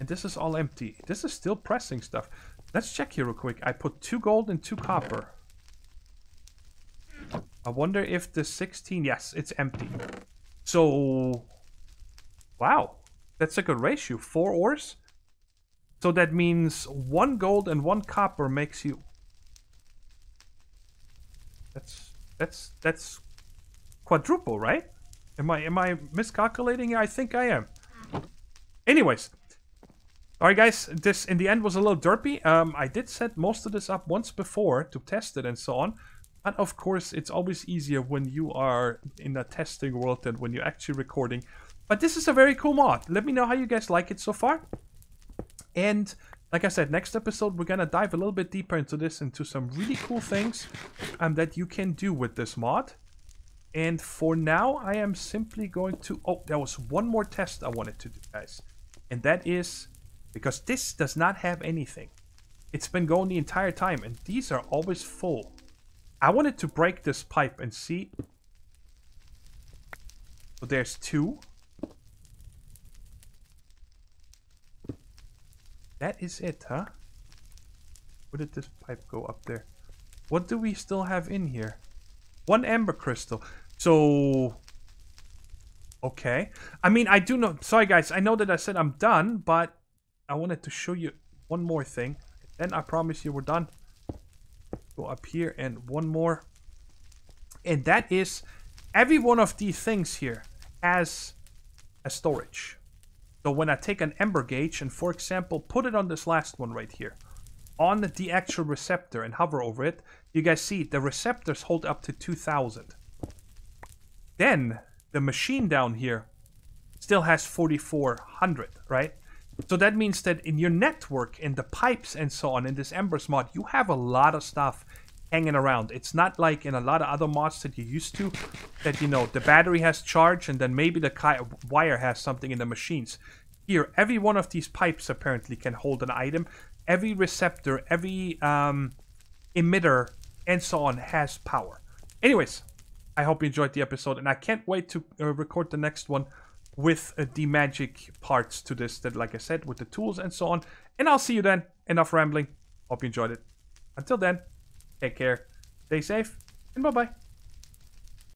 And this is all empty. This is still pressing stuff. Let's check here real quick. I put two gold and two copper. I wonder if the sixteen... Yes, it's empty. So... Wow. That's a good ratio. Four ores. So that means one gold and one copper makes you... That's... That's... That's... quadruple, right? Am I... Am I miscalculating? I think I am. Anyways. Alright, guys. This, in the end, was a little derpy. Um, I did set most of this up once before to test it and so on. But of course, it's always easier when you are in a testing world than when you're actually recording. But this is a very cool mod. Let me know how you guys like it so far. And like I said, next episode, we're going to dive a little bit deeper into this, into some really cool things um, that you can do with this mod. And for now, I am simply going to... Oh, there was one more test I wanted to do, guys. And that is because this does not have anything. It's been going the entire time, and these are always full. I wanted to break this pipe and see. So there's two. That is it, huh? Where did this pipe go up there? What do we still have in here? One Ember Crystal. So... okay. I mean, I do know... Sorry, guys. I know that I said I'm done, but I wanted to show you one more thing. Then I promise you we're done. Go up here and one more. And that is... every one of these things here has a storage. So when I take an Ember Gauge and, for example, put it on this last one right here, on the actual receptor and hover over it, you guys see the receptors hold up to two thousand. Then the machine down here still has forty-four hundred, right? So that means that in your network, in the pipes and so on, in this Embers mod, you have a lot of stuff hanging around. It's not like in a lot of other mods that you're used to, that, you know, the battery has charge and then maybe the wire has something in the machines. Here, every one of these pipes apparently can hold an item. Every receptor, every um, emitter, and so on has power. Anyways, I hope you enjoyed the episode, and I can't wait to uh, record the next one with uh, the magic parts to this, that, like I said, with the tools and so on. And I'll see you then. Enough rambling. Hope you enjoyed it. Until then, take care, stay safe, and bye-bye.